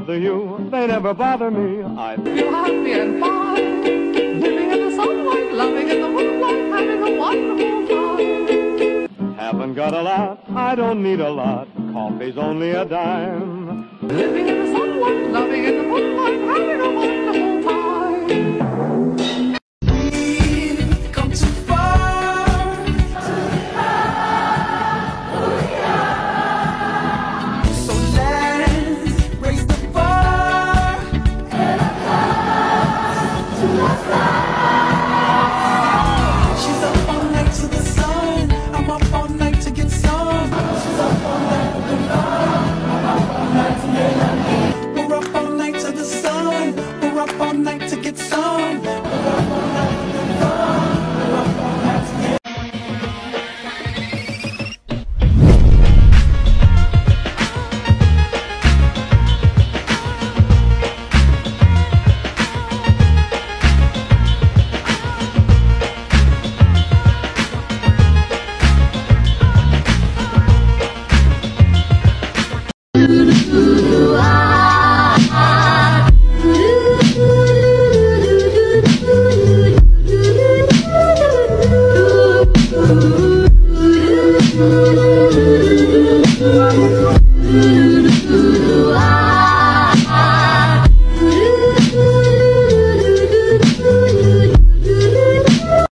bother you, they never bother me. I'm happy and fine, living in the sunlight, loving in the moonlight, having a wonderful time. Haven't got a lot, I don't need a lot, coffee's only a dime. Living in the sunlight, loving in the moonlight, having a wonderful time. We've come too far. So let's raise the bar and come to the sky. She's up all night to the sun. I'm up all night to get some. She's up all night to the sun. I'm up all night to get lucky. We're up all night to the sun. We're up all night to get some. We're up all night to the sun. We're up all night to get.